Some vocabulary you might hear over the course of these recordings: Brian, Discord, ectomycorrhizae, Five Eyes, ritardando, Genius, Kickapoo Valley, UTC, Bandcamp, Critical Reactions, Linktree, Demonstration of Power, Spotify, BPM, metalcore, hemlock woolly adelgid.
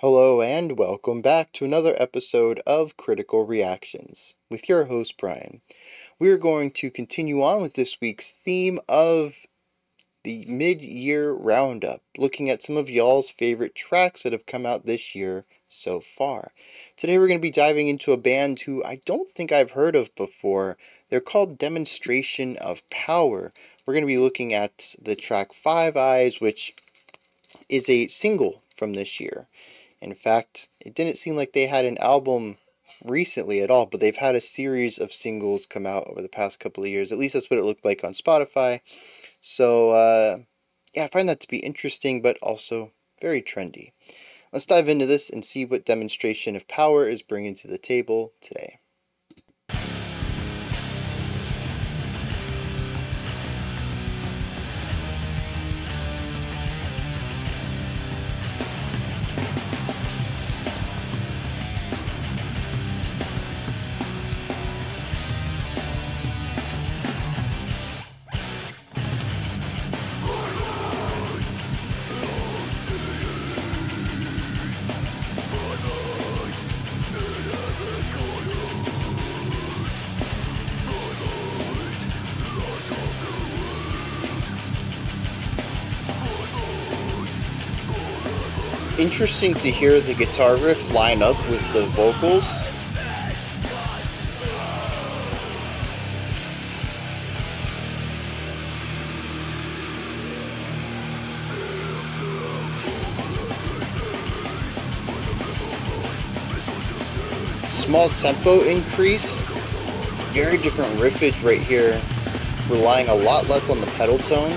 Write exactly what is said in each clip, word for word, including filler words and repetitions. Hello and welcome back to another episode of Critical Reactions with your host Brian. We are going to continue on with this week's theme of the mid-year roundup, looking at some of y'all's favorite tracks that have come out this year so far. Today we're going to be diving into a band who I don't think I've heard of before. They're called Demonstration of Power. We're going to be looking at the track Five Eyes, which is a single from this year. In fact, it didn't seem like they had an album recently at all, but they've had a series of singles come out over the past couple of years. At least that's what it looked like on Spotify. So, uh, yeah, I find that to be interesting, but also very trendy. Let's dive into this and see what Demonstration of Power is bringing to the table today. Interesting to hear the guitar riff line up with the vocals. Small tempo increase, very different riffage right here, relying a lot less on the pedal tone.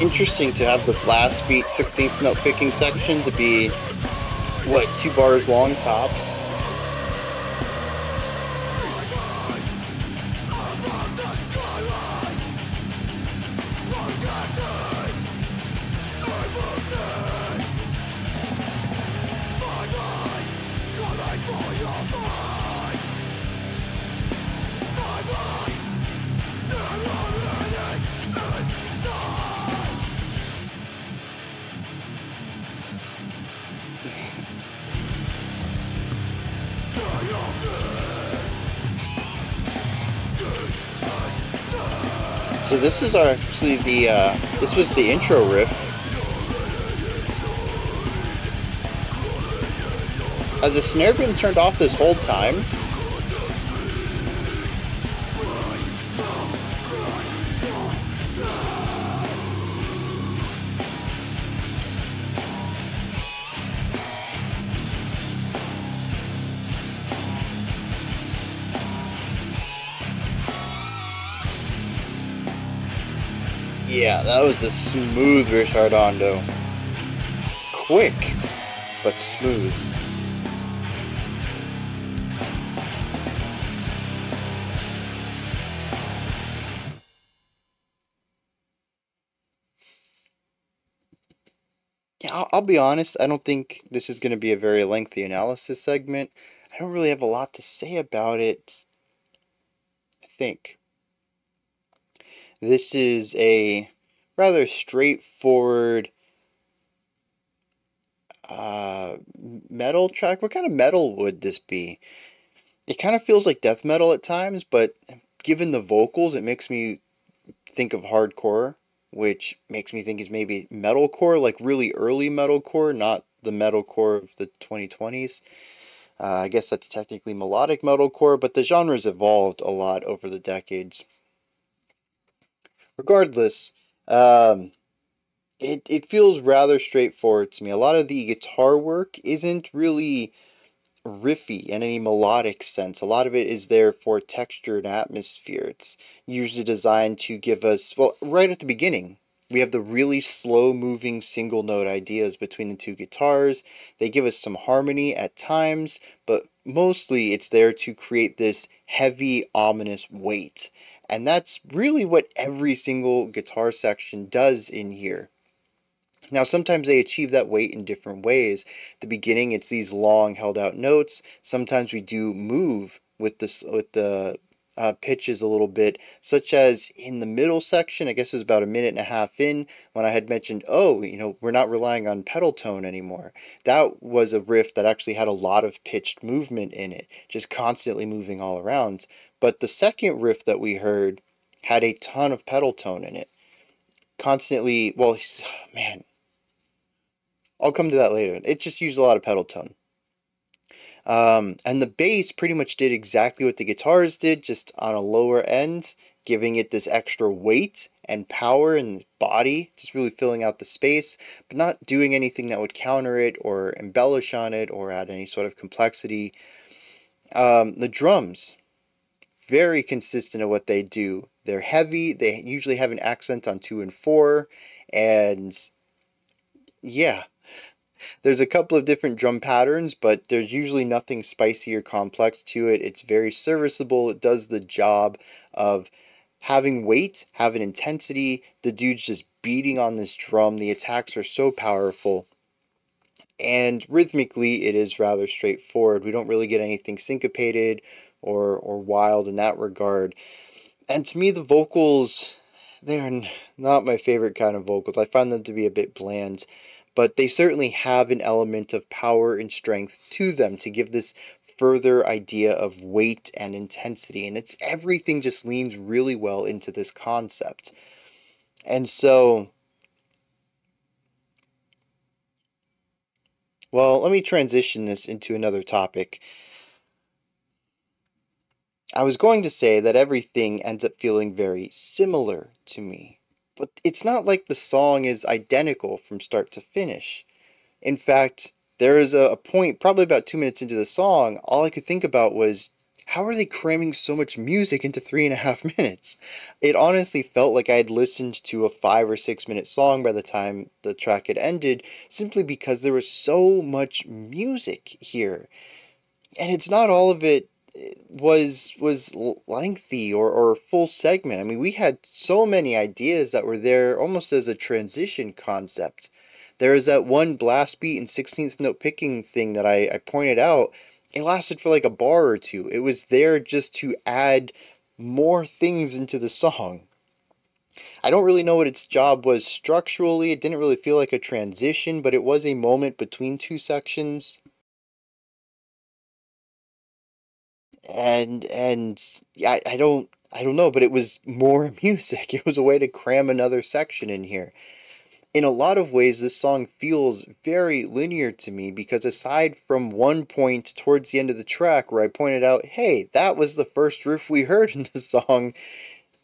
Interesting to have the blast beat sixteenth note picking section to be, what, two bars long tops? So this is our, actually the, uh, this was the intro riff. Has the snare been turned off this whole time? Yeah, that was a smooth Richardando. Quick, but smooth. Yeah, I'll, I'll be honest, I don't think this is going to be a very lengthy analysis segment. I don't really have a lot to say about it, I think. This is a rather straightforward uh, metal track. What kind of metal would this be? It kind of feels like death metal at times, but given the vocals, it makes me think of hardcore, which makes me think is maybe metalcore, like really early metalcore, not the metalcore of the twenty twenties. Uh, I guess that's technically melodic metalcore, but the genre's evolved a lot over the decades. Regardless, um, it, it feels rather straightforward to me. A lot of the guitar work isn't really riffy in any melodic sense. A lot of it is there for texture and atmosphere. It's usually designed to give us, well, right at the beginning, we have the really slow-moving single-note ideas between the two guitars. They give us some harmony at times, but mostly it's there to create this heavy, ominous weight. And that's really what every single guitar section does in here. Now, sometimes they achieve that weight in different ways. At the beginning, it's these long, held-out notes. Sometimes we do move with this, with the Uh, pitches a little bit, such as in the middle section. I guess it was about a minute and a half in when I had mentioned, oh, you know, we're not relying on pedal tone anymore. That was a riff that actually had a lot of pitched movement in it, just constantly moving all around. But the second riff that we heard had a ton of pedal tone in it. Constantly, well, oh, man, I'll come to that later. It just used a lot of pedal tone. Um, and the bass pretty much did exactly what the guitars did, just on a lower end, giving it this extra weight and power and body, just really filling out the space, but not doing anything that would counter it or embellish on it or add any sort of complexity. Um, the drums, very consistent at what they do. They're heavy, they usually have an accent on two and four, and yeah. There's a couple of different drum patterns, but there's usually nothing spicy or complex to it. It's very serviceable. It does the job of having weight, having intensity. The dude's just beating on this drum. The attacks are so powerful. And rhythmically, it is rather straightforward. We don't really get anything syncopated or, or wild in that regard. And to me, the vocals, they're not my favorite kind of vocals. I find them to be a bit bland. But they certainly have an element of power and strength to them to give this further idea of weight and intensity. And it's everything just leans really well into this concept. And so, well, let me transition this into another topic. I was going to say that everything ends up feeling very similar to me. But it's not like the song is identical from start to finish. In fact, there is a point, probably about two minutes into the song, all I could think about was, how are they cramming so much music into three and a half minutes? It honestly felt like I had listened to a five or six minute song by the time the track had ended, simply because there was so much music here. And it's not all of it was was lengthy or, or a full segment. I mean, we had so many ideas that were there almost as a transition concept. There is that one blast beat and sixteenth note picking thing that I, I pointed out. It lasted for like a bar or two. It was there just to add more things into the song. I don't really know what its job was structurally. It didn't really feel like a transition, but it was a moment between two sections. And, and I, I don't, I don't know, but it was more music. It was a way to cram another section in here. In a lot of ways, this song feels very linear to me because aside from one point towards the end of the track where I pointed out, hey, that was the first riff we heard in the song,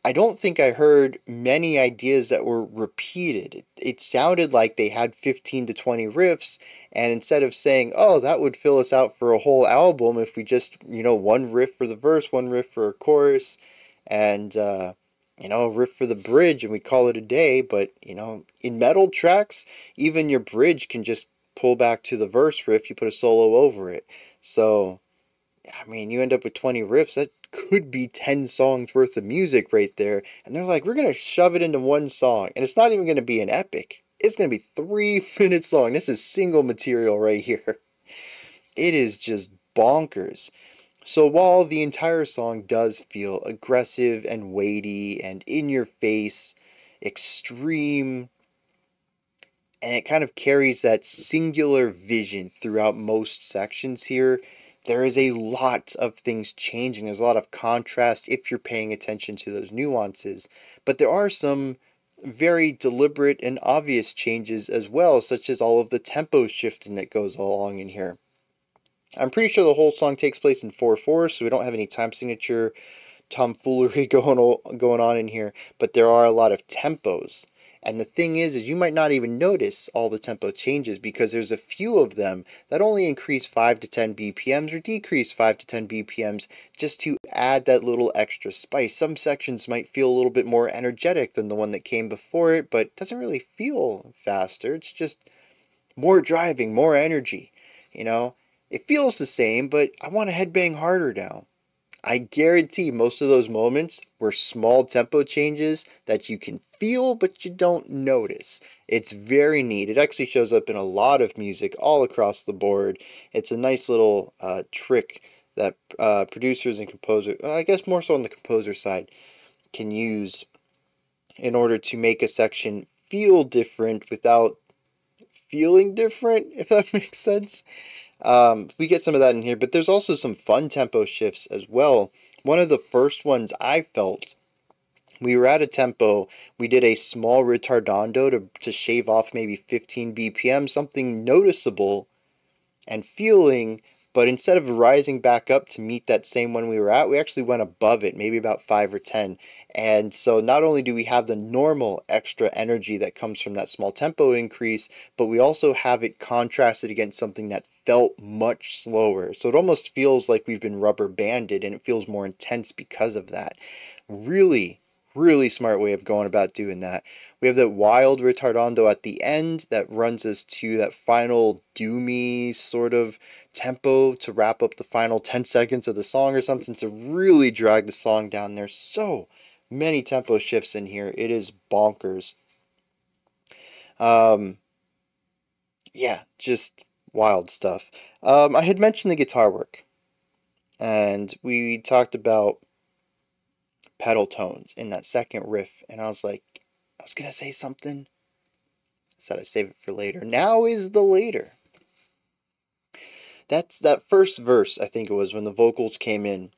I don't think I heard many ideas that were repeated. It, it sounded like they had fifteen to twenty riffs, and instead of saying, oh, that would fill us out for a whole album if we just, you know, one riff for the verse, one riff for a chorus, and, uh, you know, a riff for the bridge, and we call it a day. But, you know, in metal tracks, even your bridge can just pull back to the verse riff. You put a solo over it. So, I mean, you end up with twenty riffs. That could be ten songs worth of music right there, and they're like, we're gonna shove it into one song, and it's not even gonna be an epic. It's gonna be three minutes long. This is single material right here. It is just bonkers. So while the entire song does feel aggressive and weighty and in your face, extreme, and it kind of carries that singular vision throughout most sections here, there is a lot of things changing. There's a lot of contrast if you're paying attention to those nuances. But there are some very deliberate and obvious changes as well, such as all of the tempo shifting that goes along in here. I'm pretty sure the whole song takes place in four four, so we don't have any time signature tomfoolery going on, going on in here, but there are a lot of tempos. And the thing is, is you might not even notice all the tempo changes because there's a few of them that only increase five to ten B P Ms or decrease five to ten B P Ms just to add that little extra spice. Some sections might feel a little bit more energetic than the one that came before it, but doesn't really feel faster. It's just more driving, more energy, you know? It feels the same, but I want to headbang harder now. I guarantee most of those moments were small tempo changes that you can feel but you don't notice. It's very neat. It actually shows up in a lot of music all across the board. It's a nice little uh, trick that uh, producers and composers, I guess more so on the composer side, can use in order to make a section feel different without feeling different, if that makes sense. Um, we get some of that in here, but there's also some fun tempo shifts as well. One of the first ones I felt, we were at a tempo, we did a small ritardando to, to shave off maybe fifteen B P M, something noticeable and feeling, but instead of rising back up to meet that same one we were at, we actually went above it, maybe about five or ten. And so not only do we have the normal extra energy that comes from that small tempo increase, but we also have it contrasted against something that felt much slower. So it almost feels like we've been rubber banded and it feels more intense because of that. Really, really smart way of going about doing that. We have that wild ritardando at the end that runs us to that final doomy sort of tempo to wrap up the final ten seconds of the song or something to really drag the song down. There's so many tempo shifts in here. It is bonkers. Um, yeah, just wild stuff. Um, I had mentioned the guitar work, and we talked about pedal tones in that second riff, and I was like, I was gonna say something. I said I'd save it for later. Now is the later. That's that first verse, I think it was, when the vocals came in.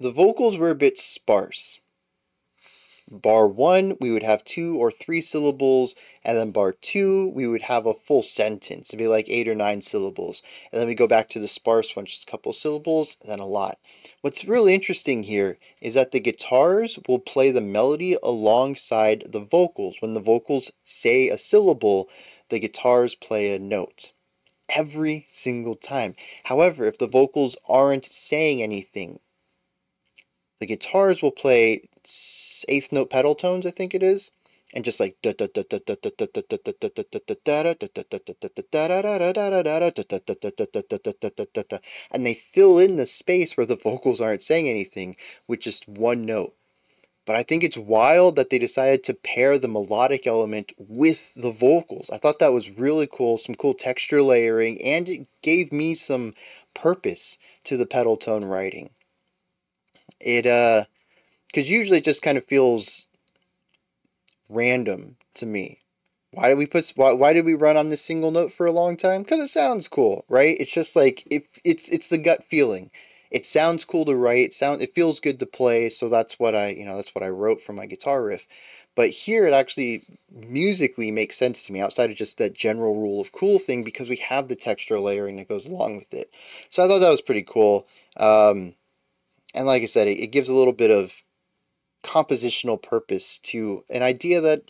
The vocals were a bit sparse. Bar one, we would have two or three syllables, and then bar two, we would have a full sentence. It'd be like eight or nine syllables, and then we go back to the sparse one, just a couple syllables, and then a lot. What's really interesting here is that the guitars will play the melody alongside the vocals. When the vocals say a syllable, the guitars play a note every single time. However, if the vocals aren't saying anything, the guitars will play eighth note pedal tones, I think it is, and just like and they fill in the space where the vocals aren't saying anything with just one note. But I think it's wild that they decided to pair the melodic element with the vocals. I thought that was really cool, some cool texture layering, and it gave me some purpose to the pedal tone writing. It uh because usually it just kind of feels random to me. Why did we put why, why did we run on this single note for a long time? Because it sounds cool, right? It's just like it, it's it's the gut feeling. It sounds cool to write. It sound it feels good to play. So that's what I you know that's what I wrote for my guitar riff. But here it actually musically makes sense to me outside of just that general rule of cool thing because we have the texture layering that goes along with it. So I thought that was pretty cool. Um, and like I said, it, it gives a little bit of compositional purpose to an idea that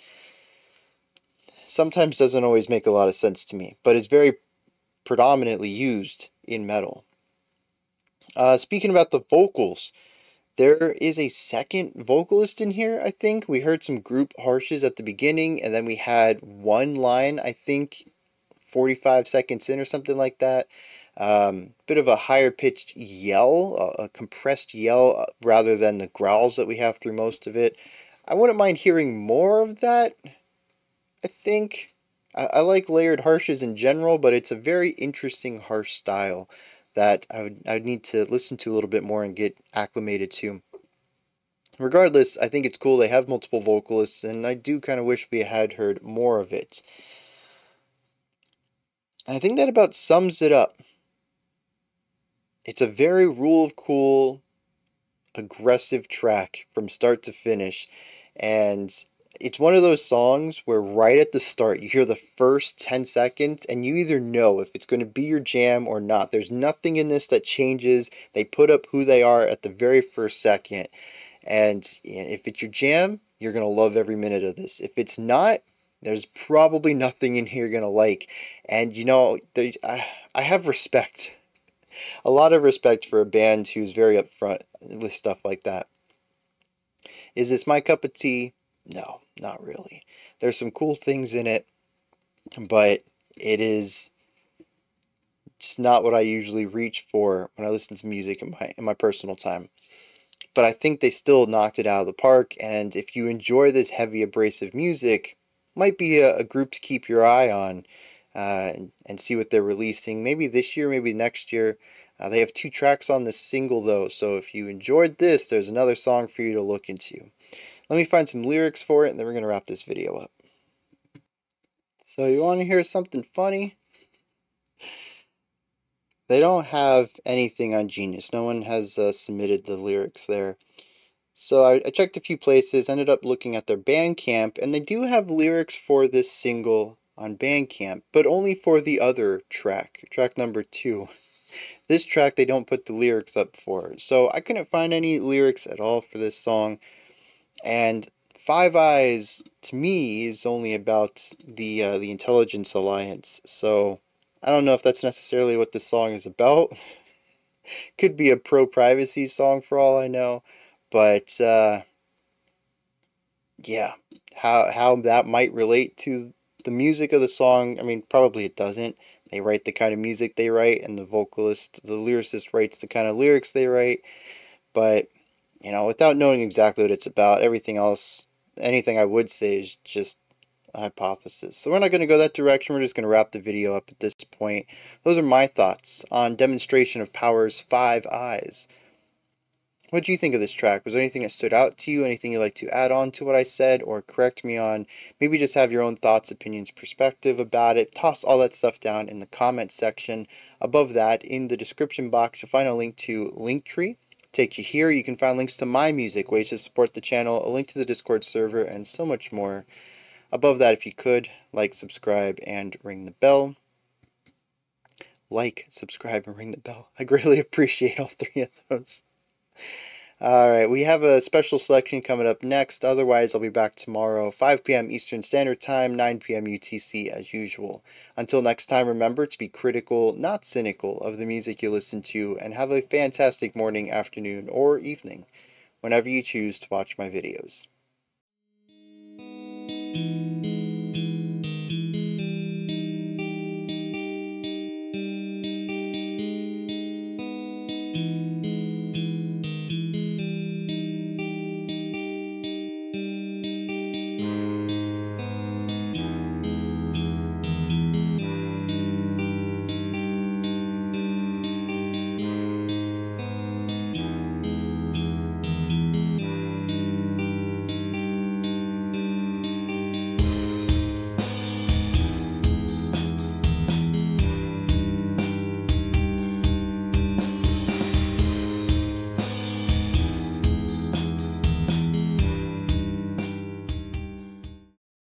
sometimes doesn't always make a lot of sense to me, but it's very predominantly used in metal. Uh, speaking about the vocals, there is a second vocalist in here, I think. We heard some group harshes at the beginning, and then we had one line, I think, forty-five seconds in or something like that. Um, bit of a higher pitched yell, a, a compressed yell rather than the growls that we have through most of it. I wouldn't mind hearing more of that. I think I, I like layered harshes in general, but it's a very interesting harsh style that I would, I would need to listen to a little bit more and get acclimated to. Regardless, I think it's cool they have multiple vocalists, and I do kind of wish we had heard more of it. And I think that about sums it up. It's a very rule of cool, aggressive track from start to finish, and it's one of those songs where right at the start you hear the first ten seconds and you either know if it's going to be your jam or not. There's nothing in this that changes. They put up who they are at the very first second. And if it's your jam, you're going to love every minute of this. If it's not, there's probably nothing in here you're going to like. And you know, there, I, I have respect. A lot of respect for a band who's very upfront with stuff like that. Is this my cup of tea? No, not really. There's some cool things in it, but it is just not what I usually reach for when I listen to music in my in my personal time. But I think they still knocked it out of the park, and if you enjoy this heavy, abrasive music, might be a, a group to keep your eye on uh, and, and see what they're releasing. Maybe this year, maybe next year. Uh, they have two tracks on this single, though, so if you enjoyed this, there's another song for you to look into. Let me find some lyrics for it, and then we're going to wrap this video up. So you want to hear something funny? They don't have anything on Genius. No one has uh, submitted the lyrics there. So I, I checked a few places, ended up looking at their Bandcamp, and they do have lyrics for this single on Bandcamp, but only for the other track, track number two. This track they don't put the lyrics up for, so I couldn't find any lyrics at all for this song. And Five Eyes, to me, is only about the uh, the intelligence alliance, so I don't know if that's necessarily what this song is about. Could be a pro-privacy song for all I know, but uh, yeah, how how that might relate to the music of the song, I mean, probably it doesn't. They write the kind of music they write, and the vocalist, the lyricist writes the kind of lyrics they write. But, you know, without knowing exactly what it's about, everything else, anything I would say is just a hypothesis. So we're not going to go that direction. We're just going to wrap the video up at this point. Those are my thoughts on Demonstration of Power's Five Eyes. What do you think of this track? Was there anything that stood out to you? Anything you'd like to add on to what I said or correct me on? Maybe just have your own thoughts, opinions, perspective about it. Toss all that stuff down in the comments section. Above that, in the description box, you'll find a link to Linktree. Take you here. You can find links to my music, ways to support the channel, a link to the Discord server, and so much more. Above that, if you could, like, subscribe, and ring the bell. Like, subscribe, and ring the bell. I greatly appreciate all three of those. Alright, we have a special selection coming up next. Otherwise, I'll be back tomorrow, five p m Eastern Standard Time, nine p m U T C as usual. Until next time, remember to be critical, not cynical, of the music you listen to, and have a fantastic morning, afternoon, or evening, whenever you choose to watch my videos.